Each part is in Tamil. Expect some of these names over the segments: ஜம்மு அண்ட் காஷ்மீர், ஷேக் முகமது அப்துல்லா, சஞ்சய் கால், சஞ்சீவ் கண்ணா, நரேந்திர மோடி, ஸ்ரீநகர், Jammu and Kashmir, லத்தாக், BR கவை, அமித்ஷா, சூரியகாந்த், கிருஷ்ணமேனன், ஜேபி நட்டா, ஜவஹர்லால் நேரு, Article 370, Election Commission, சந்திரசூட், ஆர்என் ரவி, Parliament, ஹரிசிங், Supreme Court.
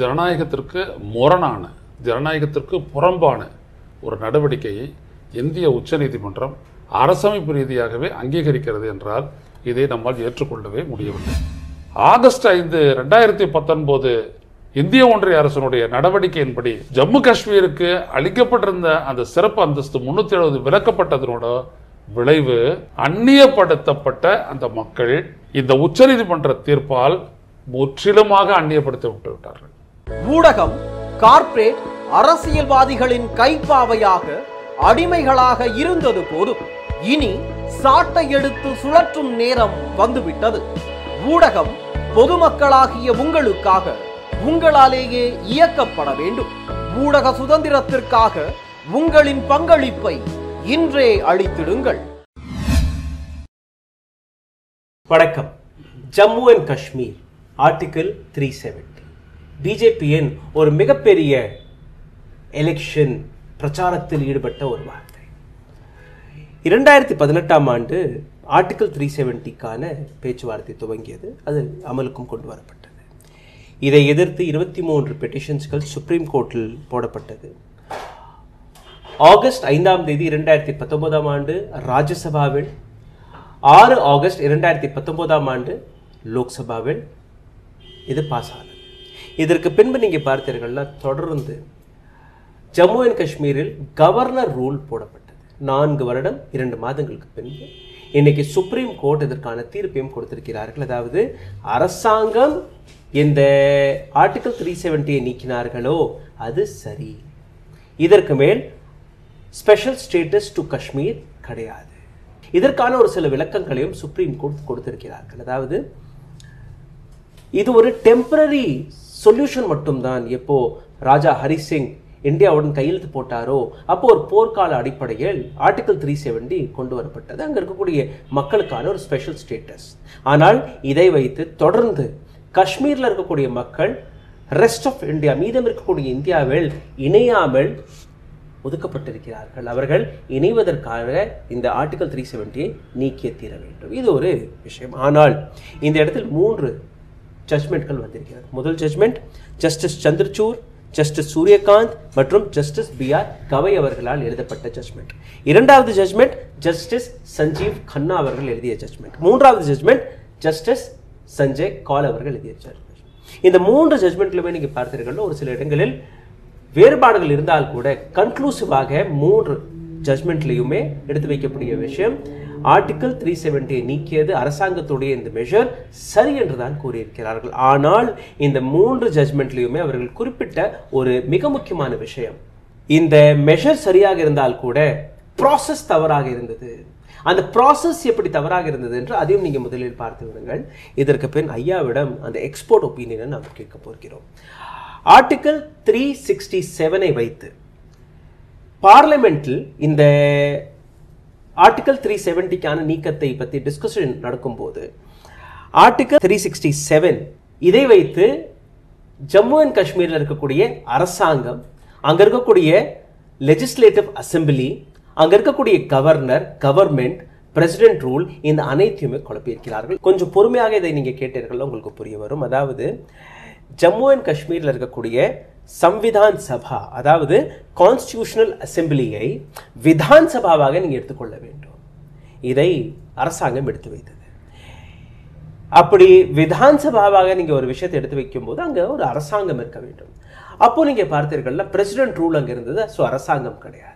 ஜனநாயகத்திற்கு முரணான ஜனநாயகத்திற்கு புறம்பான ஒரு நடவடிக்கையை இந்திய உச்சநீதிமன்றம் அரசமைப்பு ரீதியாகவே அங்கீகரிக்கிறது என்றால் இதை நம்மால் ஏற்றுக்கொள்ளவே முடியவில்லை. ஆகஸ்ட் 5, 2019 இந்திய ஒன்றிய அரசனுடைய நடவடிக்கையின்படி ஜம்மு காஷ்மீருக்கு அளிக்கப்பட்டிருந்த அந்த சிறப்பு அந்தஸ்து 370 விலக்கப்பட்டதனோட விளைவு அந்நியப்படுத்தப்பட்ட அந்த மக்கள் இந்த உச்சநீதிமன்ற தீர்ப்பால் முற்றிலுமாக அந்நியப்படுத்தப்பட்டு விட்டார்கள். ஊடகம் கார்ப்பரேட் அரசியல்வாதிகளின் கைப்பாவையாக அடிமைகளாக இருந்தது போதும் இனி சாட்டை எடுத்து சுழற்றும் நேரம் வந்துவிட்டது. ஊடகம் பொதுமக்களாகிய உங்களுக்காக உங்களாலேயே இயக்கப்பட வேண்டும். ஊடக சுதந்திரத்திற்காக உங்களின் பங்களிப்பை இன்றே அளித்திடுங்கள். வணக்கம். ஜம்மு அண்ட் காஷ்மீர் ஆர்டிகிள் 370 பிஜேபியின் ஒரு மிகப்பெரிய எலெக்ஷன் பிரச்சாரத்தில் ஈடுபட்ட ஒரு வார்த்தை. 2018 ஆர்டிகிள் 370க்கான பேச்சுவார்த்தை துவங்கியது. அது அமலுக்கும் கொண்டு வரப்பட்டது. இதை எதிர்த்து 23 பெட்டிஷன்ஸ்கள் சுப்ரீம் கோர்ட்டில் போடப்பட்டது. ஆகஸ்ட் 5, 2019 ராஜ்யசபாவில், 6 ஆகஸ்ட் 2019 லோக்சபாவில் இது பாஸ் ஆனது. இதற்கு பின்பு நீங்கள் பார்த்தீர்கள்னா தொடர்ந்து ஜம்மு அண்ட் காஷ்மீரில் கவர்னர் ரூல் போடப்பட்டது. 4 வருடம் 2 மாதங்களுக்கு பின்பு இன்னைக்கு சுப்ரீம் கோர்ட் இதற்கான தீர்ப்பையும் கொடுத்திருக்கிறார்கள். அதாவது அரசாங்கம் இந்த ஆர்டிகிள் 370 நீக்கினார்களோ அது சரி, இதற்கு மேல் ஸ்பெஷல் ஸ்டேட்டஸ் டு காஷ்மீர் கிடையாது. இதற்கான ஒரு சில விளக்கங்களையும் சுப்ரீம் கோர்ட் கொடுத்திருக்கிறார்கள். அதாவது இது ஒரு டெம்பரரி சொல்யூஷன் மட்டும்தான். எப்போ ராஜா ஹரிசிங் இந்தியாவுடன் கையெழுத்து போட்டாரோ அப்போ ஒரு போர்க்கால அடிப்படையில் ஆர்டிகிள் 370 கொண்டு வரப்பட்டது. அங்கே இருக்கக்கூடிய மக்களுக்கான ஒரு ஸ்பெஷல் ஸ்டேட்டஸ். ஆனால் இதை வைத்து தொடர்ந்து காஷ்மீரில் இருக்கக்கூடிய மக்கள் ரெஸ்ட் ஆஃப் இந்தியா, மீதம் இருக்கக்கூடிய இந்தியாவில் இணையாமல் ஒதுக்கப்பட்டிருக்கிறார்கள். அவர்கள் இணைவதற்காக இந்த ஆர்டிகிள் 370 நீக்கிய தீர வேண்டும். இது ஒரு விஷயம். ஆனால் இந்த இடத்தில் 3 ஜட்மெண்ட்கள் வந்திருக்கிறது. முதல் judgment justice சந்திரசூட், justice சூரியகாந்த் மற்றும் ஜஸ்டிஸ் BR கவை அவர்களால் எழுதப்பட்ட ஜட்மெண்ட். 2வது ஜட்மெண்ட் ஜஸ்டிஸ் சஞ்சீவ் கண்ணா அவர்கள் எழுதிய ஜட்மெண்ட். 3வது ஜட்மெண்ட் ஜஸ்டிஸ் சஞ்சய் கால் அவர்கள் எழுதிய ஜட்மெண்ட். இந்த 3 ஜட்மெண்ட்லுமே நீங்கள் பார்த்தீர்கள் ஒரு சில இடங்களில் வேறுபாடுகள் இருந்தால் கூட கன்க்ளூசிவாக 3 ஜட்மெண்ட்லையுமே எடுத்து வைக்கக்கூடிய விஷயம் ஆர்டிகிள் 370 நீக்கியது அரசாங்கத்துடைய இந்த மெஷர் சரி என்றுதான் கூறியிருக்கிறார்கள். ஆனால் இந்த 3 ஜட்மெண்ட்லையுமே அவர்கள் குறிப்பிட்ட ஒரு மிக முக்கியமான விஷயம், இந்த மெஷர் சரியாக இருந்தால் கூட ப்ராசஸ் தவறாக இருந்தது. அந்த ப்ராசஸ் எப்படி தவறாக இருந்தது என்று அதையும் நீங்கள் முதலில் பார்த்து விடுங்கள். இதற்கு பின் ஐயாவிடம் அந்த எக்ஸ்போர்ட் ஒப்பீனியனை நாம் கேட்க போகிறோம். ஆர்டிகிள் 367 வைத்து பார்லிமெண்ட்டில் இந்த ஆர்டிகிள் 370க்கான நீக்கத்தை பற்றி டிஸ்கஷன் நடக்கும்போது ஆர்டிகிள் 367 இதை வைத்து ஜம்மு அண்ட் காஷ்மீரில் இருக்கக்கூடிய அரசாங்கம், அங்கே இருக்கக்கூடிய லெஜிஸ்லேட்டிவ் அசம்பிளி, அங்கே இருக்கக்கூடிய கவர்னர், கவர்மெண்ட், பிரசிடென்ட் ரூல், இந்த அனைத்தையுமே குழப்பியிருக்கிறார்கள். கொஞ்சம் பொறுமையாக இதை நீங்கள் கேட்டீர்கள் உங்களுக்கு புரிய வரும். அதாவது ஜம்மு அண்ட் காஷ்மீரில் இருக்கக்கூடிய சம்விதான் சபா, அதாவது கான்ஸ்டியூஷனல் அசம்பிளியை விதான் சபாவாக நீங்கள் எடுத்துக்கொள்ள வேண்டும். இதை அரசாங்கம் எடுத்து வைத்தது. அப்படி விதான் சபாவாக நீங்கள் ஒரு விஷயத்தை எடுத்து வைக்கும் போது அங்கே ஒரு அரசாங்கம் இருக்க வேண்டும். அப்போது நீங்கள் பார்த்தீர்கள்னா பிரசிடென்ட் ரூல் அங்கே இருந்தது. ஸோ அரசாங்கம் கிடையாது.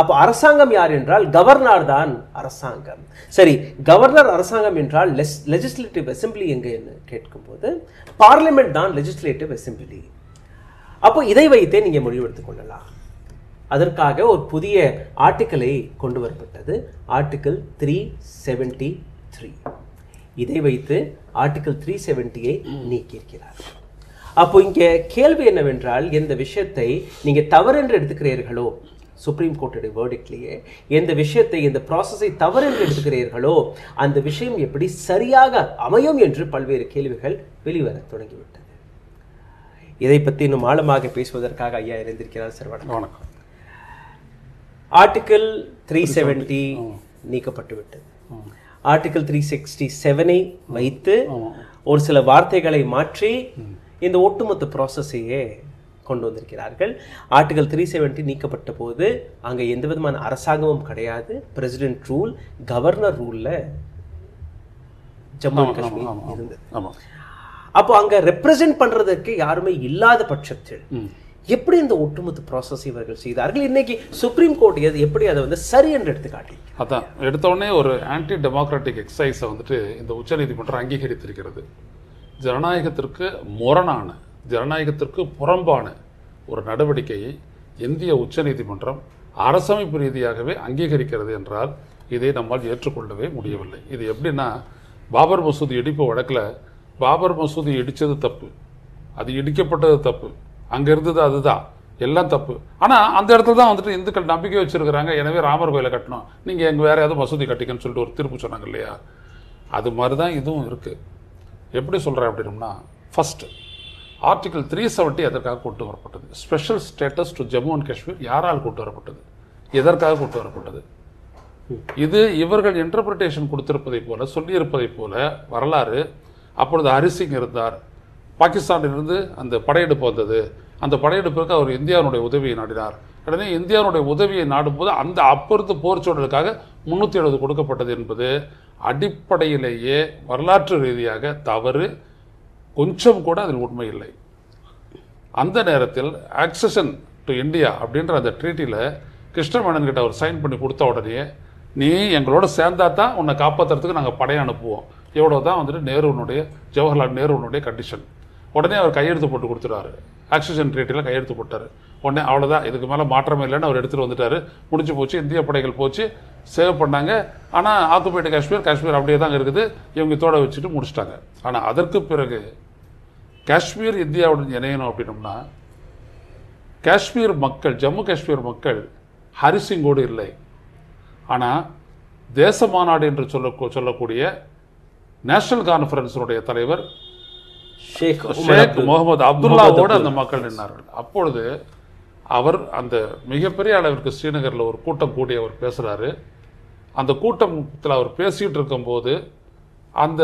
அப்போ அரசாங்கம் யார் என்றால் கவர்னர் தான் அரசாங்கம். சரி, கவர்னர் அரசாங்கம் என்றால் லெஜிஸ்லேட்டிவ் அசம்பிளி எங்கேன்னு கேட்கும்போது பார்லிமெண்ட் தான் லெஜிஸ்லேட்டிவ் அசம்பிளி. அப்போ இதை வைத்தே நீங்கள் முடிவெடுத்துக் கொள்ளலாம். அதற்காக ஒரு புதிய ஆர்டிக்கிளை கொண்டு வரப்பட்டது. ஆர்டிகிள் 373 இதை வைத்து ஆர்டிகிள் 370யை நீக்கியிருக்கிறார். அப்போ இங்கே கேள்வி என்னவென்றால், எந்த விஷயத்தை நீங்கள் தவறு என்று எடுத்துக்கிறீர்களோ, சுப்ரீம் கோர்ட்டுடைய வேர்டிக்ட்லேயே எந்த விஷயத்தை, இந்த ப்ராசஸை தவறு என்று எடுத்துக்கிறீர்களோ அந்த விஷயம் எப்படி சரியாக அமையும் என்று பல்வேறு கேள்விகள் வெளிவர தொடங்கிவிட்டது. இதை பற்றி இன்னும் ஆழமாக பேசுவதற்காக ஐயா இருந்திருக்கிறார். சார் வணக்கம். ஆர்டிகிள் 370 நீக்கப்பட்டு விட்டது. ஆர்டிகிள் 367 வைத்து ஒரு சில வார்த்தைகளை மாற்றி In the Ottoman process, Article 370 நீக்கப்பட்ட போது அங்க எந்த விதமான அரசாங்கமும் கிடையாது பிரசிடென்ட் ரூல் கவர்னர் ரூல்ல ஜம்மு அண்ட் காஷ்மீர் இருந்தது ஆமா அப்போ அங்க ரெப்ரசன்ட் பண்றதுக்கு யாருமே இல்லாத பட்சத்தில் எப்படி இந்த ஒட்டுமொத்த process இவர்கள் செய்தார்கள் இன்னைக்கு சுப்ரீம் கோர்ட் எப்படி அதை வந்து சரி என்று எடுத்து காட்டி அதான் எடுத்த உடனே ஒரு ஆன்டி டெமோக்ராட்டிக் எக்ஸைஸ் வந்துட்டு இந்த உச்சநீதிமன்றம் அங்கீகரித்திருக்கிறது ஜனநாயகத்திற்கு முரணான ஜனநாயகத்திற்கு புறம்பான ஒரு நடவடிக்கையை இந்திய உச்சநீதிமன்றம் அரசமைப்பு ரீதியாகவே அங்கீகரிக்கிறது என்றால் இதை நம்மால் ஏற்றுக்கொள்ளவே முடியவில்லை இது எப்படின்னா பாபர் மசூதி இடிப்பு வழக்குல பாபர் மசூதி இடிச்சது தப்பு அது இடிக்கப்பட்டது தப்பு அங்க இருந்தது அதுதான் எல்லாம் தப்பு ஆனா அந்த இடத்துல தான் வந்துட்டு இந்துக்கள் நம்பிக்கை வச்சிருக்காங்க எனவே ராமர் கோயிலை கட்டணும் நீங்க எங்க வேற ஏதாவது மசூதி கட்டிக்கன்னு சொல்லிட்டு ஒரு தீர்ப்பு சொன்னாங்க இல்லையா அது மாதிரி தான் இதுவும் இருக்கு எப்படி சொல்றேன் அப்படின்னா ஃபர்ஸ்ட் Article 370 அதற்காக கொண்டு வரப்பட்டது special status to ஜம்மு அண்ட் காஷ்மீர் யாரால் கொண்டு வரப்பட்டது எதற்காக கொண்டு வரப்பட்டது இது இவர்கள் இன்டர்பிரேஷன் கொடுத்திருப்பதை போல சொல்லியிருப்பதை போல வரலாறு அப்பொழுது ஹரிசிங் இருந்தார் பாகிஸ்தானிலிருந்து அந்த படையெடுப்பு வந்தது அந்த படையெடுப்பிற்கு அவர் இந்தியாவுடைய உதவியை நாடினார் உடனே இந்தியாவுடைய உதவியை நாடும்போது அந்த அப்பொழுது போர் சூழலுக்காக 370 கொடுக்கப்பட்டது என்பது அடிப்படையிலேயே வரலாற்று ரீதியாக தவறு கொஞ்சம் கூட அதில் உண்மை இல்லை அந்த நேரத்தில் ஆக்சஷன் டு இந்தியா அப்படின்ற அந்த ட்ரீட்டியில் கிருஷ்ணமேனன் கிட்ட அவர் சைன் பண்ணி கொடுத்த உடனே நீ எங்களோட சேர்ந்தா தான் உன்னை காப்பாற்றுறதுக்கு நாங்கள் படையை அனுப்புவோம் எவ்வளோ தான் வந்துட்டு நேருனுடைய ஜவஹர்லால் நேருனுடைய கண்டிஷன் உடனே அவர் கையெழுத்து போட்டு கொடுத்துட்டாரு ஆக்சிஜன் ட்ரீட்டியில் கையெழுத்து போட்டார் உடனே அவ்வளோதான் இதுக்கு மேலே மாற்றமே இல்லைன்னு அவர் எடுத்துகிட்டு வந்துட்டார் முடிஞ்சு போச்சு இந்திய படைகள் போச்சு சேவ் பண்ணாங்க ஆனால் ஆக்குபைடு காஷ்மீர் காஷ்மீர் அப்படியே தான் இருக்குது இவங்க தோட வச்சுட்டு முடிச்சிட்டாங்க ஆனால் அதற்கு பிறகு காஷ்மீர் இந்தியாவுடன் இணையணும் அப்படின்னோம்னா காஷ்மீர் மக்கள் ஜம்மு காஷ்மீர் மக்கள் ஹரிசிங்கோடு இல்லை ஆனால் தேச மாநாடு என்று சொல்லக்கூடிய நேஷனல் கான்ஃபரன்ஸினுடைய தலைவர் ஷேக் முகமது அப்துல்லாவோடு அந்த மக்கள் நின்றார்கள் அப்பொழுது அவர் அந்த மிகப்பெரிய அளவிற்கு ஸ்ரீநகரில் ஒரு கூட்டம் கூடி அவர் பேசுகிறாரு அந்த கூட்டத்தில் அவர் பேசிகிட்டு இருக்கும்போது அந்த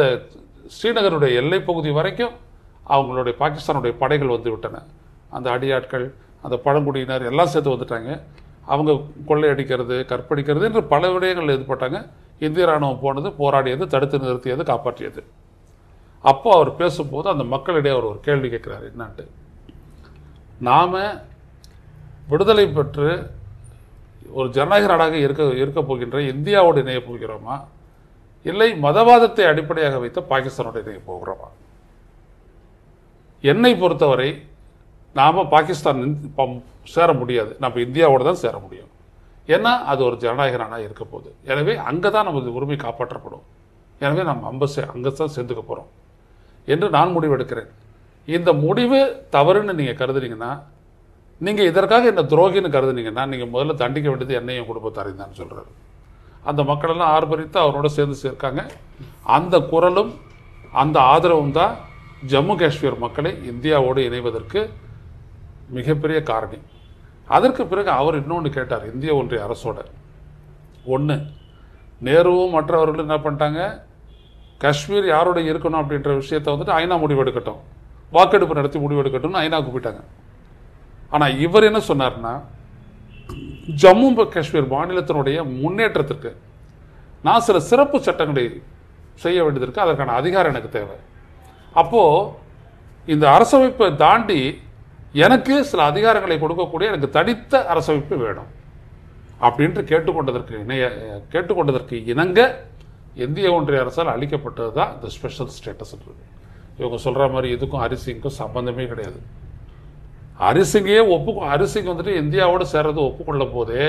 ஸ்ரீநகருடைய எல்லைப்பகுதி வரைக்கும் அவங்களுடைய பாகிஸ்தானுடைய படைகள் வந்து விட்டன அந்த அடியாட்கள் அந்த பழங்குடியினர் எல்லாம் சேர்த்து வந்துட்டாங்க அவங்க கொள்ளையடிக்கிறது கற்பழிக்கிறது என்று பல விடயங்கள் ஈடுபட்டாங்க இந்திய இராணுவம் போனது போராடியது தடுத்து நிறுத்தியது காப்பாற்றியது அப்போ அவர் பேசும்போது அந்த மக்களிடையே அவர் ஒரு கேள்வி கேட்குறாரு என்னான்ட்டு நாம் விடுதலை பெற்று ஒரு ஜனநாயக நாடாக இருக்க போகின்ற இந்தியாவோடு இணைய போகிறோமா இல்லை மதவாதத்தை அடிப்படையாக வைத்த பாகிஸ்தானோடு இணைய போகிறோமா என்னை பொறுத்தவரை நாம் பாகிஸ்தான் சேர முடியாது நம்ம இந்தியாவோடு தான் சேர முடியும் ஏன்னா அது ஒரு ஜனநாயக நாடாக இருக்க போகுது எனவே அங்கே தான் நமது உரிமை காப்பாற்றப்படும் எனவே நம்ம அங்கே தான் சேர்ந்துக்க போகிறோம் என்று நான் முடிவெடுக்கிறேன் இந்த முடிவு தவறுன்னு நீங்கள் கருதுனீங்கன்னா நீங்கள் இதற்காக என்ன துரோகின்னு கருதுனீங்கன்னா நீங்கள் முதல்ல தண்டிக்க வேண்டியது என்னையும் குடும்பத்தாரையும் தான் சொல்கிறாரு அந்த மக்களெல்லாம் ஆர்ப்பரித்து அவரோட சேர்ந்து சேர்க்காங்க அந்த குரலும் அந்த ஆதரவும் தான் ஜம்மு காஷ்மீர் மக்களை இந்தியாவோடு இணைவதற்கு மிகப்பெரிய காரணி அதற்கு பிறகு அவர் இன்னொன்று கேட்டார் இந்திய ஒன்றிய அரசோட ஒன்று நேருவும் மற்றவர்களும் என்ன பண்ணிட்டாங்க காஷ்மீர் யாரோட இருக்கணும் அப்படின்ற விஷயத்தை வந்துட்டு ஐநா முடிவெடுக்கட்டும் வாக்கெடுப்பு நடத்தி முடிவெடுக்கட்டும்னு ஐநாவுக்கு போயிட்டாங்க ஆனால் இவர் என்ன சொன்னார்னா ஜம்மு காஷ்மீர் மாநிலத்தினுடைய முன்னேற்றத்திற்கு நான் சில சிறப்பு சட்டங்களை செய்ய வேண்டியதற்கு அதற்கான அதிகாரம் எனக்கு தேவை அப்போது இந்த அரசமைப்பை தாண்டி எனக்கு சில அதிகாரங்களை கொடுக்கக்கூடிய எனக்கு தனித்த அரசமைப்பு வேணும் அப்படின்ட்டு கேட்டுக்கொண்டதற்கு இணங்க இந்திய ஒன்றிய அரசால் அளிக்கப்பட்டது தான் இந்த ஸ்பெஷல் ஸ்டேட்டஸ் இவங்க சொல்கிற மாதிரி இதுக்கும் ஹரிசிங்க்கும் சம்பந்தமே கிடையாது ஹரிசிங்கையே ஹரிசிங் வந்துட்டு இந்தியாவோடு சேர்றது ஒப்புக்கொள்ள போதே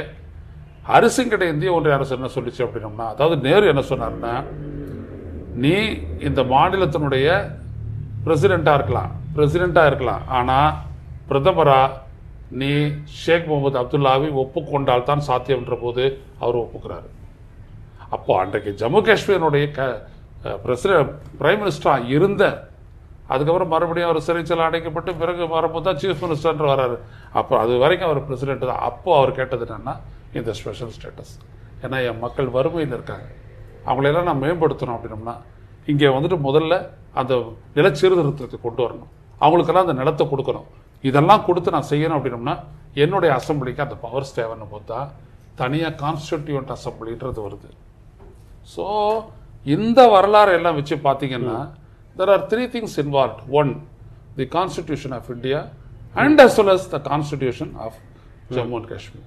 ஹரிசிங் கிட்ட இந்திய ஒன்றிய அரசு என்ன சொல்லிச்சு அப்படின்னோம்னா அதாவது நேரு என்ன சொன்னார்னா நீ இந்த மாநிலத்தினுடைய பிரசிடெண்ட்டாக இருக்கலாம் ஆனால் பிரதமராக நீ ஷேக் முகமது அப்துல்லாவை ஒப்புக்கொண்டால் தான் சாத்தியம்ன்ற போது அவர் ஒப்புக்கிறார் அப்போ அன்றைக்கு ஜம்மு காஷ்மீருடைய பிரைம் மினிஸ்டராக இருந்த அதுக்கப்புறம் மறுபடியும் அவர் சிறைச்சல் அடைக்கப்பட்டு பிறகு வரும்போது தான் சீஃப் மினிஸ்டர்ன்ற வர்றாரு அப்போ அது வரைக்கும் அவர் பிரசிடென்ட் தான் அப்போது அவர் கேட்டது என்னென்னா இந்த ஸ்பெஷல் ஸ்டேட்டஸ் ஏன்னா என் மக்கள் வறுமையில் இருக்காங்க அவங்களெல்லாம் நான் மேம்படுத்தணும் அப்படின்னோம்னா இங்கே வந்துட்டு முதல்ல அந்த நிலச்சீர்திருத்தத்தை கொண்டு வரணும் அவங்களுக்கெல்லாம் அந்த நிலத்தை கொடுக்கணும். இதெல்லாம் கொடுத்து நான் செய்யணும் அப்படின்னோம்னா என்னுடைய அசம்பிளிக்கு அந்த பவர்ஸ் தேவைன்னு பார்த்தா தனியாக கான்ஸ்டிடியூன்ட் அசம்பிளின்றது வருது. ஸோ இந்த வரலாறு எல்லாம் வச்சு பார்த்தீங்கன்னா there are three things involved. One, the Constitution of India and as well as the Constitution of Jammu and Kashmir.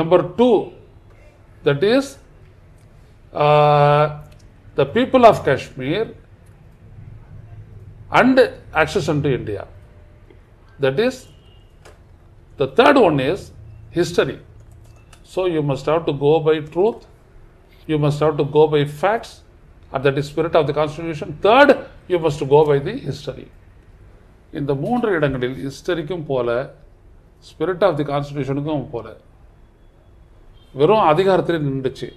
Number two, that is the people of Kashmir and access into India. That is, the third one is history. So you must have to go by truth, you must have to go by facts, and that is spirit of the Constitution. Third, you must go by the history. In the மூன்று இடங்களில் ஹிஸ்டரிக்கும் போல ஸ்பிரிட் ஆஃப் தி கான்ஸ்டிடியூஷனுக்கும் போல வெறும் அதிகாரத்திலே நின்றுச்சு.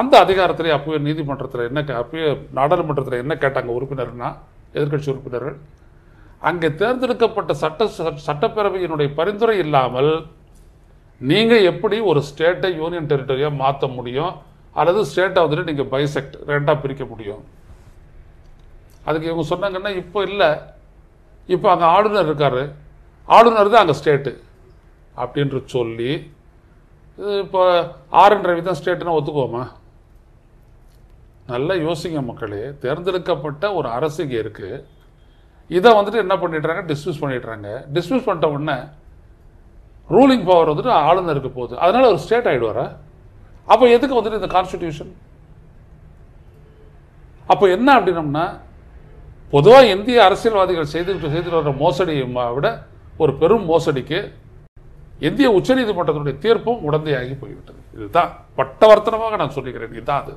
அந்த அதிகாரத்திலே அப்போவே நீதிமன்றத்தில் என்ன அப்போவே நாடாளுமன்றத்தில் என்ன கேட்டாங்க உறுப்பினர்னா எதிர்கட்சி உறுப்பினர்கள் அங்கே தேர்ந்தெடுக்கப்பட்ட சட்டப்பேரவையினுடைய பரிந்துரை இல்லாமல் நீங்கள் எப்படி ஒரு ஸ்டேட்டை யூனியன் டெரிட்டரியாக மாற்ற முடியும் அல்லது ஸ்டேட்டை வந்துட்டு நீங்கள் பைசெக்ட் ரெண்டாக பிரிக்க முடியும். அதுக்கு இவங்க சொன்னாங்கன்னா இப்போ இல்லை, இப்போ அங்கே ஆளுநர் இருக்கார், ஆளுநர் தான் அங்கே ஸ்டேட்டு அப்படின்ற சொல்லி இப்போ ஆர்என் ரவி தான் ஸ்டேட்டுனா ஒத்துக்குவோமா? நல்லா யோசிங்க மக்களே. தேர்ந்தெடுக்கப்பட்ட ஒரு அரசு இங்கே இருக்குது, இதை வந்துட்டு என்ன பண்ணிடுறாங்க, டிஸ்மிஸ் பண்ணிடுறாங்க. டிஸ்மிஸ் பண்ணிட்ட உடனே ரூலிங் பவர் வந்துட்டு ஆளுநருக்கு போகுது, அதனால் ஒரு ஸ்டேட் ஆகிடுவாரா? அப்போ எதுக்கு வந்துட்டு இந்த கான்ஸ்டிடியூஷன்? அப்போ என்ன அப்படின்னம்னா பொதுவாக இந்திய அரசியல்வாதிகள் செய்துட்டு வர மோசடியை விட ஒரு பெரும் மோசடிக்கு இந்திய உச்சநீதிமன்றத்தினுடைய தீர்ப்பும் உடந்தையாகி போய்விட்டது. இதுதான் பட்டவர்த்தனமாக நான் சொல்லிக்கிறேன். இதுதான் அது.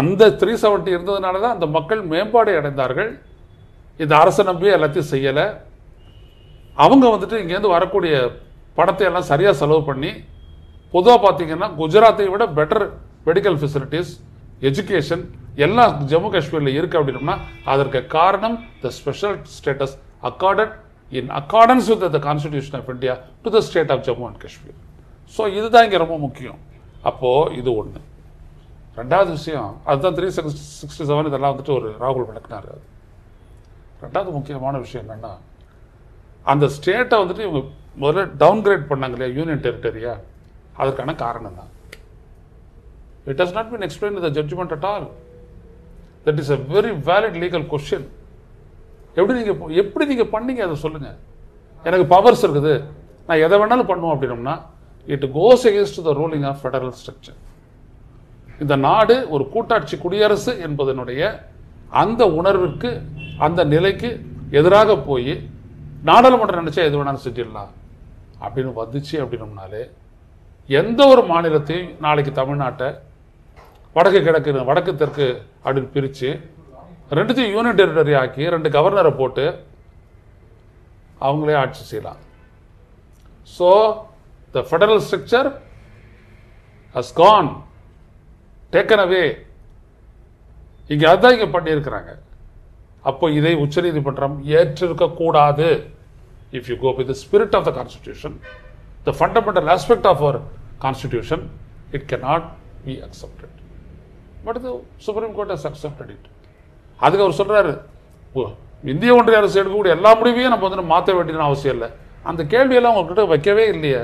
அந்த 370 இருந்ததுனால தான் அந்த மக்கள் மேம்பாடு அடைந்தார்கள். இந்த அரசை நம்பியே எல்லாத்தையும் செய்யலை. அவங்க வந்துட்டு இங்கேருந்து வரக்கூடிய பணத்தை எல்லாம் சரியாக செலவு பண்ணி பொதுவாக பார்த்தீங்கன்னா குஜராத்தை விட பெட்டர் மெடிக்கல் ஃபெசிலிட்டிஸ், எஜுகேஷன் எல்லாம் ஜம்மு காஷ்மீரில் இருக்குது அப்படின்னோம்னா அதற்கு காரணம் the special status accorded in accordance with the constitution of India to the state of ஜம்மு அண்ட் காஷ்மீர். So இதுதான் இங்கே ரொம்ப முக்கியம். அப்போது இது ஒன்று. ரெண்டாவது விஷயம் அதுதான் 367 இதெல்லாம் வந்துட்டு ஒரு ராகுல் விளக்குனார். அது ரெண்டாவது முக்கியமான விஷயம் என்னென்னா அந்த ஸ்டேட்டை வந்துட்டு இவங்க முதல்ல டவுன்கிரேட் பண்ணாங்க இல்லையா யூனியன் டெரிட்டரியா, அதற்கான காரணம் தான் it has not been explain the judgment at all. That is a very valid legal question. எப்படி நீங்கள் பண்ணீங்க அதை சொல்லுங்கள். எனக்கு பவர்ஸ் இருக்குது, நான் எதை வேணாலும் பண்ணுவோம் அப்படின்னோம்னா it goes against the ruling of federal structure. இந்த நாடு ஒரு கூட்டாட்சி குடியரசு என்பதனுடைய அந்த உணர்விற்கு அந்த நிலைக்கு எதிராக போய் நாடாளுமன்றம் நினச்சா எது வேணாலும் செஞ்சிடலாம் அப்படின்னு வந்துச்சு அப்படின்னோம்னாலே எந்த ஒரு மாநிலத்தையும் நாளைக்கு தமிழ்நாட்டை வடக்கு கிழக்கு வடக்கு தெற்கு அப்படின்னு பிரித்து ரெண்டுத்தையும் யூனியன் டெரிட்டரி ஆக்கி ரெண்டு கவர்னரை போட்டு அவங்களே ஆட்சி செய்யலாம். So the federal structure has gone taken away. இங்கே அதுதான் இங்கே பண்ணியிருக்கிறாங்க. அப்போ இதை உச்சநீதிமன்றம் ஏற்றிருக்கக்கூடாது. If you go with the spirit of the constitution, the fundamental aspect of our constitution, it can not be accepted. But the supreme court has accepted it. அதுக்கு அவர் சொல்கிறாரு இந்திய ஒன்றிய அரசு எடுக்கக்கூடிய எல்லா முடிவையும் நம்ம வந்து மாற்ற வேண்டியதுன்னு அவசியம் இல்லை. அந்த கேள்வியெல்லாம் உங்ககிட்ட வைக்கவே இல்லையே.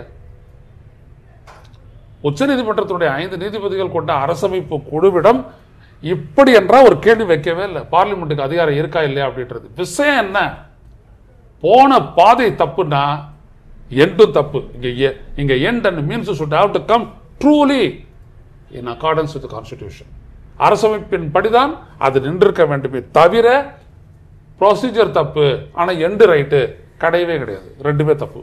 உச்சநீதிமன்றத்தினுடைய 5 நீதிபதிகள் கொண்ட அரசமைப்பு குழுவிடம் இப்படி என்றால் ஒரு கேள்வி வைக்கவே இல்லை. பார்லிமெண்ட்டுக்கு அதிகாரம் இருக்கா இல்லையா அப்படின்றது விஷயம் என்ன? போன பாதை தப்புன்னா எண்டும் தப்பு. இங்கே end and means should have to come truly in accordance with constitution. அரசமைப்பின் படிதான் அது நின்றிருக்க வேண்டுமே தவிர ப்ரொசீஜர் தப்பு ஆனால் எண்டு ரைட்டு கிடையவே கிடையாது. ரெண்டுமே தப்பு.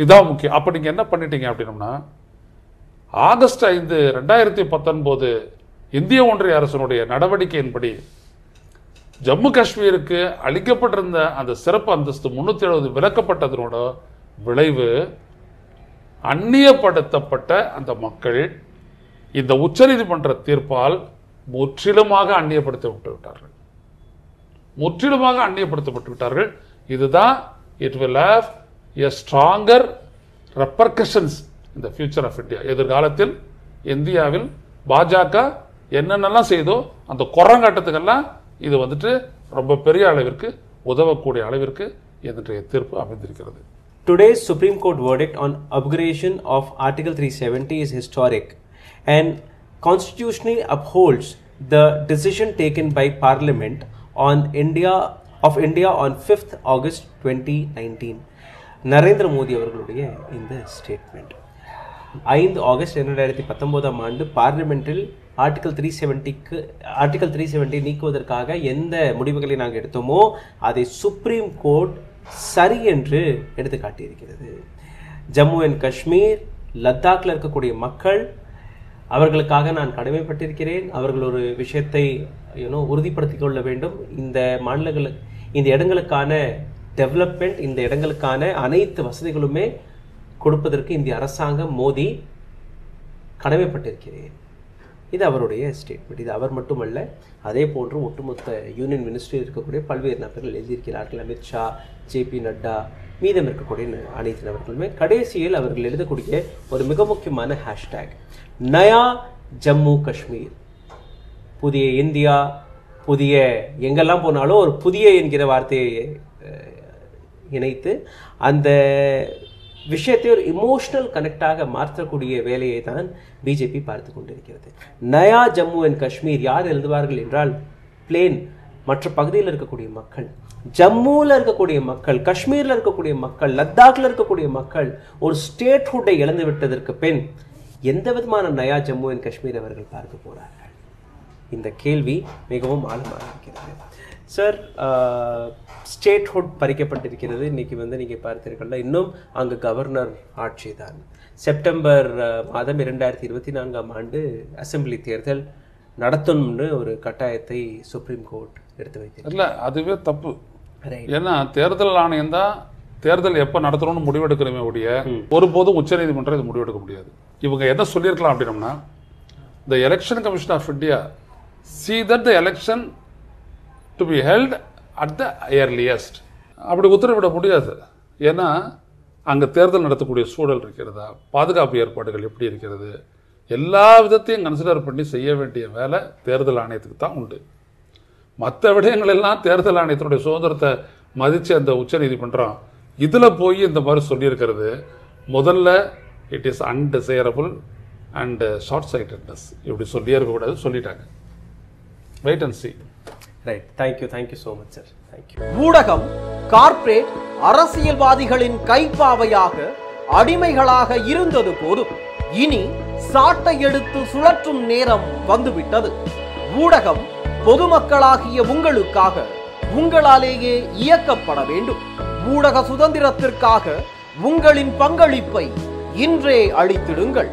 இதுதான் முக்கியம். அப்போ நீங்கள் என்ன பண்ணிட்டீங்க அப்படின்னோம்னா ஆகஸ்ட் 5, 2019 இந்திய ஒன்றிய அரசனுடைய நடவடிக்கையின்படி ஜம்மு காஷ்மீருக்கு அளிக்கப்பட்டிருந்த அந்த சிறப்பு அந்தஸ்து 370 விலக்கப்பட்டதனோட விளைவு அந்நியப்படுத்தப்பட்ட அந்த மக்கள் இந்த உச்சநீதிமன்ற தீர்ப்பால் முற்றிலுமாக அந்நியப்படுத்தப்பட்டு விட்டார்கள். முற்றிலுமாக அந்நியப்படுத்தப்பட்டு விட்டார்கள். இதுதான் it will have a stronger repercussions in the future of India. எதிர்காலத்தில் இந்தியாவில் பாஜக என்னென்னலாம் செய்தோ அந்த குரங்கட்டத்துக்கெல்லாம் இது வந்துட்டு ரொம்ப பெரிய அளவிற்கு உதவக்கூடிய அளவிற்கு இன்றைய தீர்ப்பு அமைந்திருக்கிறது. Today's Supreme Court verdict on upgradation of Article 370 is historic and constitutionally upholds the decision taken by Parliament on India on 5th August 2019. நரேந்திர மோடி அவர்களுடைய இந்த ஸ்டேட்மெண்ட் 5 ஆகஸ்ட் 2019 ஆண்டு பார்லிமெண்டில் ஆர்டிகல் 370 நீக்குவதற்காக எந்த முடிவுகளை நாங்கள் எடுத்தோமோ அதை சுப்ரீம் கோர்ட் சரி என்று எடுத்து காட்டியிருக்கிறது. ஜம்மு அண்ட் காஷ்மீர் லத்தாக்கில் இருக்கக்கூடிய மக்கள் அவர்களுக்காக நான் கடமைப்பட்டிருக்கிறேன். அவர்கள் ஒரு விஷயத்தை உறுதிப்படுத்திக் கொள்ள வேண்டும். இந்த மாநிலங்களுக்கு இந்த இடங்களுக்கான டெவலப்மெண்ட் இந்த இடங்களுக்கான அனைத்து வசதிகளுமே கொடுப்பதற்கு இந்திய அரசாங்கம் மோடி கடமைப்பட்டிருக்கிறேன். இது அவருடைய ஸ்டேட்மெண்ட். இது அவர் மட்டுமல்ல, அதே போன்று ஒட்டுமொத்த யூனியன் மினிஸ்ட்ரியில் இருக்கக்கூடிய பல்வேறு நபர்கள் எழுதியிருக்கிறார்கள். அமித்ஷா, ஜேபி நட்டா, மீதம் இருக்கக்கூடிய அனைத்து நபர்களுமே கடைசியில் அவர்கள் எழுதக்கூடிய ஒரு மிக முக்கியமான ஹேஷ்டேக் நயா ஜம்மு காஷ்மீர். புதிய இந்தியா, புதிய எங்கெல்லாம் போனாலும் ஒரு புதிய என்கிற வார்த்தையை இணைத்து அந்த விஷயத்தை ஒரு இமோஷனல் கனெக்டாக மாற்றக்கூடிய வேலையை தான் பிஜேபி பார்த்து கொண்டிருக்கிறது. நயா ஜம்மு அண்ட் காஷ்மீர் யார் எழுதுவார்கள் என்றால் பிளேன் மற்ற பகுதியில் இருக்கக்கூடிய மக்கள், ஜம்முவில் இருக்கக்கூடிய மக்கள், காஷ்மீரில் இருக்கக்கூடிய மக்கள், லத்தாக்கில் இருக்கக்கூடிய மக்கள் ஒரு ஸ்டேட்ஹுட்டை இழந்து விட்டதற்கு பின் எந்த விதமான நயா ஜம்மு அண்ட் காஷ்மீர் அவர்கள் பார்க்க போகிறார்கள்? இந்த கேள்வி மிகவும் ஆழமாக இருக்கிறது. சார், ஸ்டேட்ஹுட் பறிக்கப்பட்டிருக்கிறது. இன்றைக்கி வந்து நீங்கள் பார்த்திருக்கல, இன்னும் அங்கே கவர்னர் ஆட்சி தான். செப்டம்பர் மாதம் 2024 அசம்பிளி தேர்தல் நடத்தணும்னு ஒரு கட்டாயத்தை சுப்ரீம் கோர்ட் எடுத்து வைத்தது. இல்லை, அதுவே தப்பு. ஏன்னா தேர்தல் ஆணையம் தான் தேர்தல் எப்போ நடத்தணும்னு முடிவெடுக்கணுமே ஒழிய ஒருபோதும் உச்சநீதிமன்றம் இது முடிவெடுக்க முடியாது. இவங்க என்ன சொல்லியிருக்கலாம் அப்படின்னம்னா, the Election Commission of India see that the election to be held at the earliest. அப்படி உத்தரவிட முடியாது. ஏன்னா அங்கே தேர்தல் நடத்தக்கூடிய சூழல் இருக்கிறதா, பாதுகாப்பு ஏற்பாடுகள் எப்படி இருக்கிறது, எல்லா விதத்தையும் கன்சிடர் பண்ணி செய்ய வேண்டிய வேலை தேர்தல் ஆணையத்துக்கு தான் உண்டு. மற்ற விடயங்கள் எல்லாம் தேர்தல் ஆணையத்தினுடைய சுதந்திரத்தை மதித்து அந்த உச்ச நீதிமன்றம் இதில் போய் இந்த மாதிரி சொல்லியிருக்கிறது. முதல்ல it is undesirable and short sightedness இப்படி சொல்லியே இருக்கக்கூடாது, சொல்லிட்டாங்க. Wait and see. Right, thank you so much sir. Thank you. ஊடகம் கார்ப்பரேட் அரசியல்வாதிகளின் கைப்பாவையாக அடிமைகளாக இருந்தது போதும். இனி சாட்டை எடுத்து சுழற்றும் நேரம் வந்துவிட்டது. ஊடகம் பொதுமக்களாகிய உங்களுக்காக உங்களாலேயே இயக்கப்பட வேண்டும். ஊடக சுதந்திரத்திற்காக உங்களின் பங்களிப்பை இன்றே அளித்திடுங்கள்.